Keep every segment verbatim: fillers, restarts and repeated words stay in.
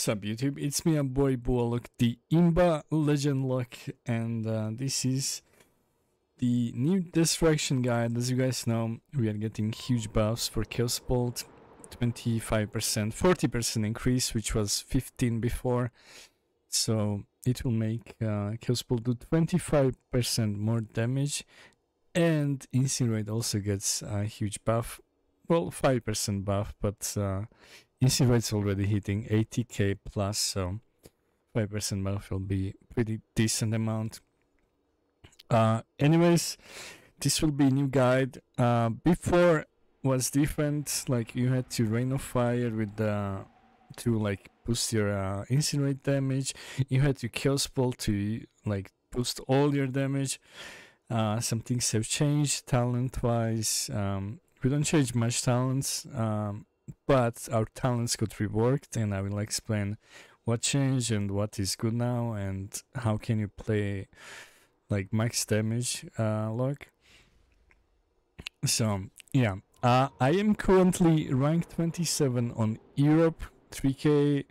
What's up, YouTube? It's me, and boy Boaluk, the Imba Legend Lock, and uh, this is the new distraction guide. As you guys know, we are getting huge buffs for Chaos Bolt, twenty-five percent, forty percent increase, which was fifteen before. So it will make uh, Chaos Bolt do twenty-five percent more damage, and Incinerate also gets a huge buff. Well, five percent buff, but uh, Incinerate's already hitting eighty K plus, so five percent buff will be pretty decent amount. Uh, anyways, this will be new guide. Uh, before was different, like you had to Rain of Fire with the, to like boost your uh, Incinerate damage. You had to Chaos Bolt to like boost all your damage. Uh, some things have changed talent-wise. Um, We don't change much talents, um, but our talents got reworked, and I will explain what changed and what is good now and how can you play like max damage uh, lock. So yeah, uh, I am currently ranked twenty-seven on Europe, three K,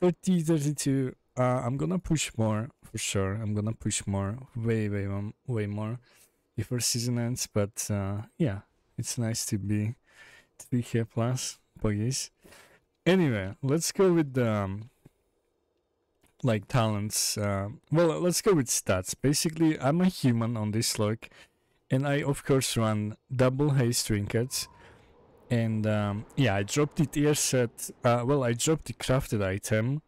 thirty, thirty-two. Uh, I'm gonna push more for sure. I'm gonna push more, way, way, way more before season ends. But uh, yeah. It's nice to be three K plus, boys. Anyway, let's go with um, like talents. Uh, well, let's go with stats. Basically, I'm a human on this lock, and I of course run double haste trinkets. And um, yeah, I dropped the tier set. Uh, well, I dropped the crafted item,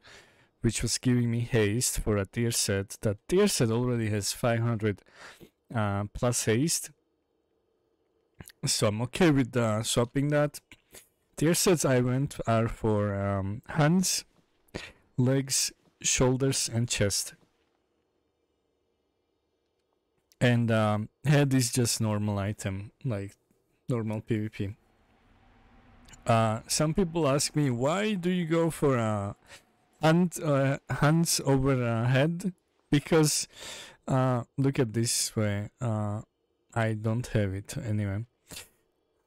which was giving me haste for a tier set. That tier set already has five hundred uh, plus haste. So I'm okay with uh, swapping that. Tier sets I went are for um, hands, legs, shoulders, and chest. And um, head is just normal item, like normal PvP. Uh, some people ask me, why do you go for uh, hand, uh, hands over uh, head? Because uh, look at this way. Uh, I don't have it anyway.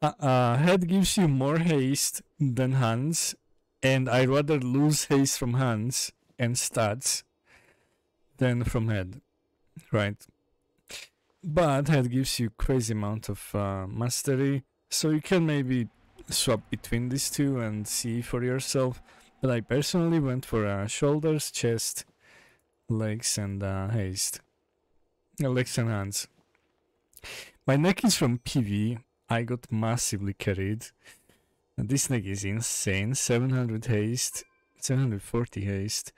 Uh, uh, head gives you more haste than hands, and I rather lose haste from hands and stats than from head, right? But head gives you crazy amount of uh, mastery, so you can maybe swap between these two and see for yourself. But I personally went for uh, shoulders, chest, legs, and uh, haste. Uh, legs and hands. My neck is from P V. I got massively carried. And this neck is insane. seven hundred haste, seven hundred forty haste.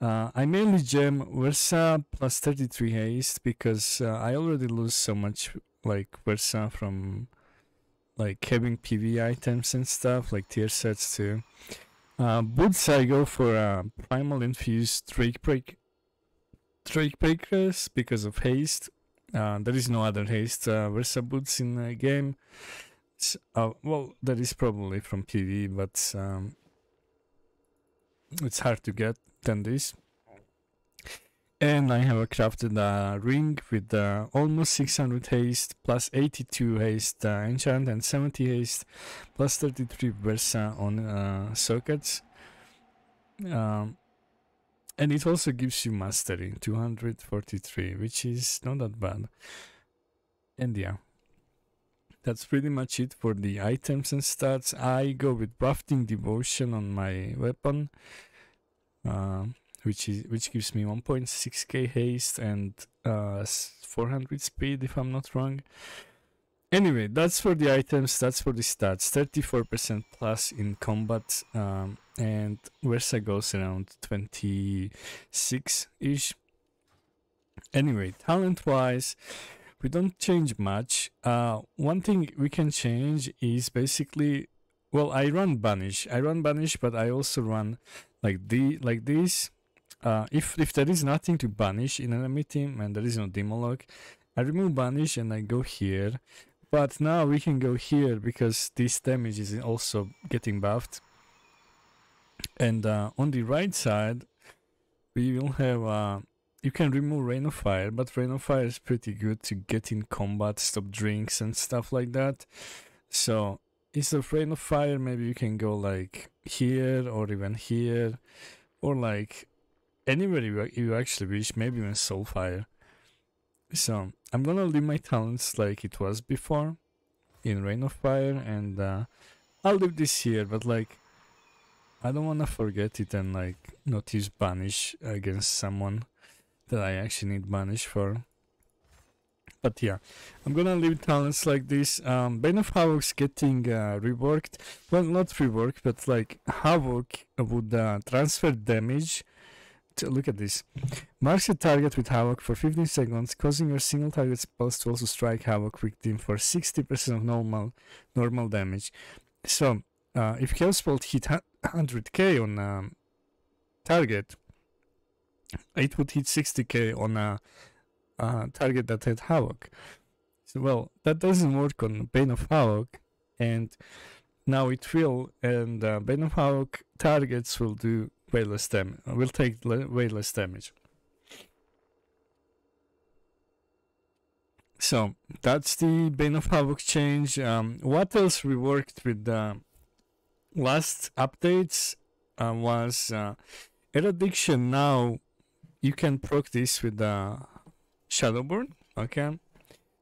Uh, I mainly gem Versa plus thirty-three haste because uh, I already lose so much like Versa from like having P V items and stuff, like tier sets too. Uh, boots I go for a primal infused Drake break, Drake breakers because of haste. Uh, there is no other haste uh, Versa boots in the game. So, uh, well, that is probably from P V, but um, it's hard to get than this. And I have a crafted uh, ring with uh, almost six hundred haste, plus eighty-two haste uh, enchant, and seventy haste, plus thirty-three Versa on uh, sockets. Um, And it also gives you mastery, two hundred forty-three, which is not that bad. And yeah, that's pretty much it for the items and stats. I go with Wafting Devotion on my weapon, uh, which is which gives me one point six K haste and uh, four hundred speed, if I'm not wrong. Anyway, that's for the items, that's for the stats. thirty-four percent plus in combat, um, and Versa goes around twenty-six-ish. Anyway, talent-wise, we don't change much. Uh, one thing we can change is basically, well, I run Banish. I run Banish, but I also run like the like this. Uh, if, if there is nothing to banish in enemy team and there is no Demologue, I remove Banish and I go here. But now we can go here because this damage is also getting buffed. And uh, on the right side, we will have, uh, you can remove Rain of Fire, but Rain of Fire is pretty good to get in combat, stop drinks and stuff like that. So instead of Rain of Fire, maybe you can go like here or even here, or like anywhere you, you actually wish, maybe even Soulfire. So I'm gonna leave my talents like it was before in Rain of Fire, and uh, I'll leave this here, but like I don't wanna forget it and like not use Banish against someone that I actually need Banish for. But yeah, I'm gonna leave talents like this. Um, Bane of Havoc's getting uh, reworked. Well, not reworked, but like Havoc would uh, transfer damage. To, look at this. Marks a target with Havoc for fifteen seconds, causing your single target spells to also strike Havoc victim for sixty percent of normal normal damage. So uh, if Chaos Bolt hit one hundred K on um, target, it would hit sixty K on a. Uh, Uh, target that had Havoc. So, well, that doesn't work on Bane of Havoc, and now it will, and uh, Bane of Havoc targets will do way less damage, will take le way less damage. So that's the Bane of Havoc change. Um, what else we worked with the last updates uh, was uh, Eradication. Now you can proc this with the uh, Shadowburn, okay?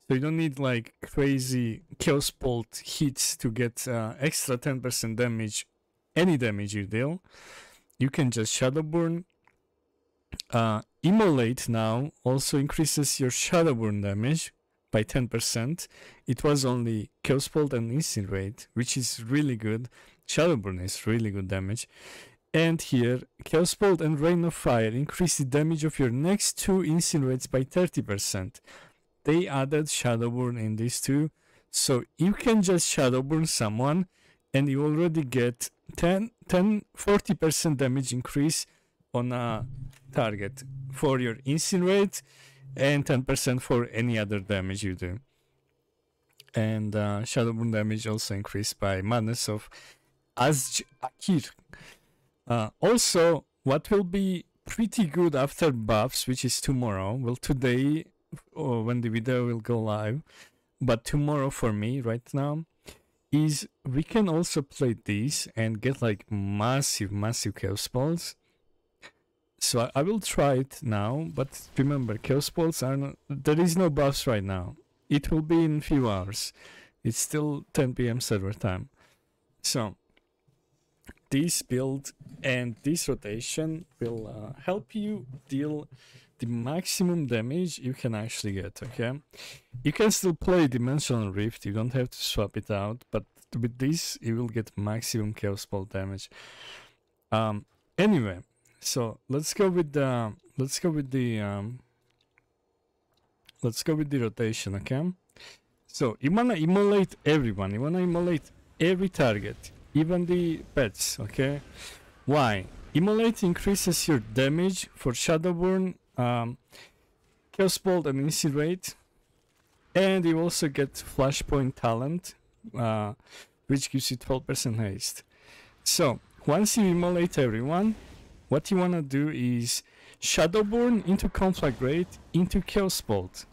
So you don't need like crazy Chaos Bolt hits to get uh, extra ten percent damage, any damage you deal. You can just Shadowburn. Uh, Immolate now also increases your Shadowburn damage by ten percent. It was only Chaos Bolt and Incinerate, which is really good. Shadowburn is really good damage. And here, Chaos Bolt and Rain of Fire increase the damage of your next two Incinerates by thirty percent. They added Shadowburn in these two, so you can just Shadowburn someone and you already get ten, ten, forty percent damage increase on a target for your Incinerate and ten percent for any other damage you do. And uh, Shadowburn damage also increased by Madness of Azj Akir. Uh, also, what will be pretty good after buffs, which is tomorrow, well today, or when the video will go live, but tomorrow for me right now, is we can also play this and get like massive, massive Chaos Balls. So I, I will try it now, but remember, Chaos Balls are not, there is no buffs right now. It will be in a few hours. It's still ten P M server time. So this build and this rotation will uh, help you deal the maximum damage you can actually get, okay? You can still play Dimensional Rift, you don't have to swap it out, but with this you will get maximum Chaos Bolt damage. Um, anyway, so let's go with the, let's go with the, um, let's go with the rotation, okay? So you wanna immolate everyone, you wanna immolate every target. Even the pets, okay? Why? Immolate increases your damage for Shadowburn, um, Chaos Bolt and Incinerate, and you also get Flashpoint talent, uh, which gives you twelve percent haste. So, once you immolate everyone, what you wanna do is Shadowburn into Conflagrate into Chaos Bolt,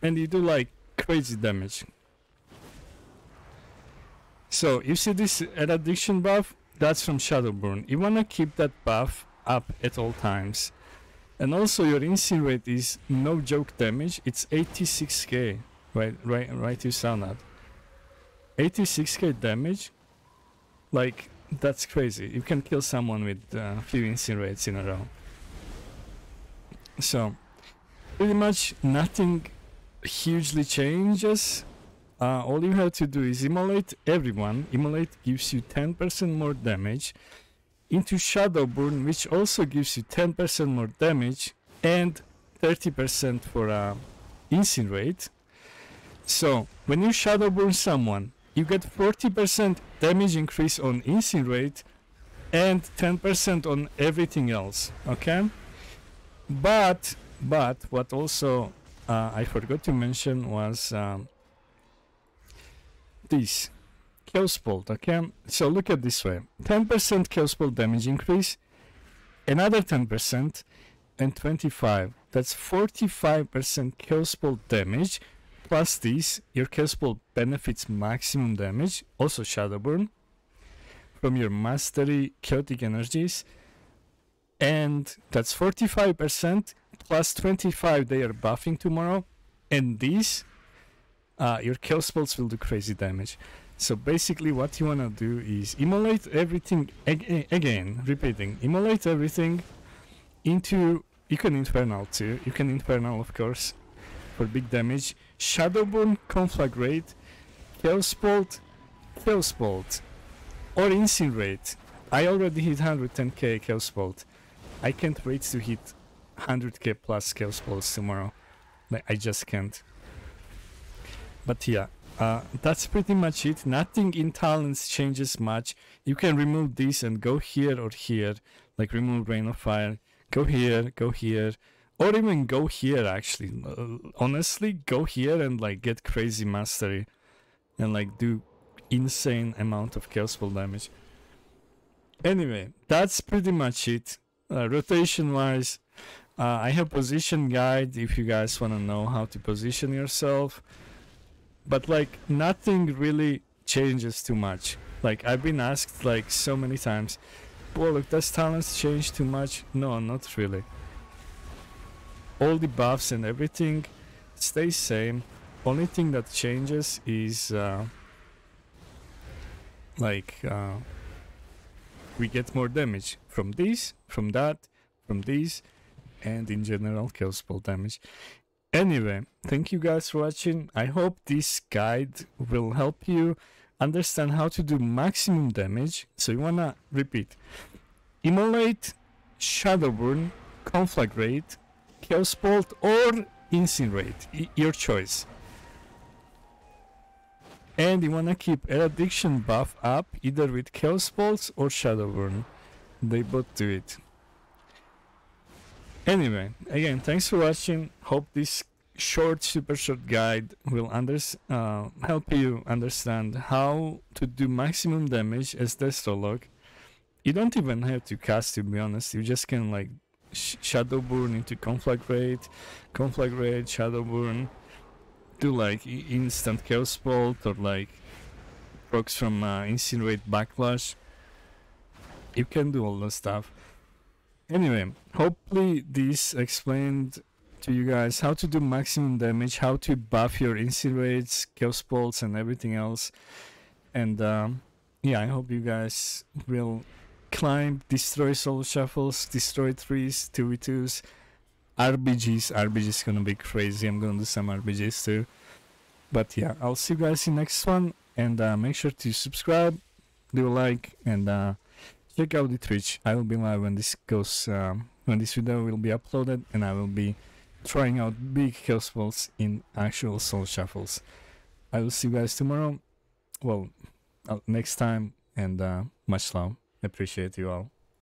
and you do like crazy damage. So you see this Eradication buff, that's from Shadowburn. You wanna keep that buff up at all times. And also your Incinerate is no joke damage, it's eighty-six K, right, right, right you sound that. eighty-six K damage, like that's crazy. You can kill someone with a uh, few Incinerates in a row. So pretty much nothing hugely changes. Uh, all you have to do is immolate everyone. Immolate gives you ten percent more damage into Shadowburn, which also gives you ten percent more damage and thirty percent for uh, Incinerate. So when you Shadowburn someone, you get forty percent damage increase on Incinerate and ten percent on everything else, okay? But, but what also uh, I forgot to mention was um, this Chaos Bolt, okay? So look at this way, ten percent Chaos Bolt damage increase, another ten percent, and twenty-five. That's forty-five percent Chaos Bolt damage Plus these, your Chaos Bolt benefits maximum damage, also Shadowburn, from your Mastery Chaotic Energies, and that's forty-five percent plus twenty-five they are buffing tomorrow, and these, uh, your Chaos Bolts will do crazy damage. So basically what you want to do is immolate everything, ag again, repeating, immolate everything into, you can Infernal too, you can Infernal of course, for big damage, Shadowburn, Conflagrate, Chaos Bolt, Chaos Bolt, or Incinerate. I already hit one hundred ten K Chaos Bolt, I can't wait to hit one hundred K plus Chaos Bolts tomorrow, like, I just can't. But yeah. Uh, that's pretty much it. Nothing in talents changes much. You can remove this and go here or here, like remove Rain of Fire, go here, go here, or even go here actually. Uh, honestly, go here and like get crazy mastery and like do insane amount of Chaos Bolt damage. Anyway, that's pretty much it. Uh, rotation wise, uh, I have position guide if you guys want to know how to position yourself. But like nothing really changes too much. Like I've been asked like so many times, well, look, does talents change too much? No, not really. All the buffs and everything stays same. Only thing that changes is uh, like uh, we get more damage from these, from that, from these, and in general Chaos Bolt damage. Anyway, thank you guys for watching. I hope this guide will help you understand how to do maximum damage. So you wanna repeat, Immolate, Shadowburn, Conflagrate, Chaos Bolt, or Incinerate, I your choice. And you wanna keep Eradication buff up either with Chaos Bolts or Shadowburn. They both do it. Anyway, again, thanks for watching. Hope this short, super short guide will under uh, help you understand how to do maximum damage as Destro Lock. You don't even have to cast, to be honest. You just can like sh Shadowburn into Conflagrate, Conflagrate, Shadowburn, do like instant Chaos Bolt or like procs from uh, Incinerate Backlash. You can do all that stuff. Anyway, hopefully this explained to you guys how to do maximum damage, how to buff your Incinerates, Chaos Bolts, and everything else. And um, yeah, I hope you guys will climb, destroy soul shuffles, destroy threes, two v twos, R B Gs. R B Gs is gonna be crazy. I'm gonna do some R B Gs too. But yeah, I'll see you guys in the next one. And uh, make sure to subscribe, leave a like, and uh, check out the Twitch. I will be live when this goes, um, when this video will be uploaded, and I will be trying out big Chaos Bolts in actual soul shuffles. I will see you guys tomorrow, well, uh, next time, and uh, much love. Appreciate you all.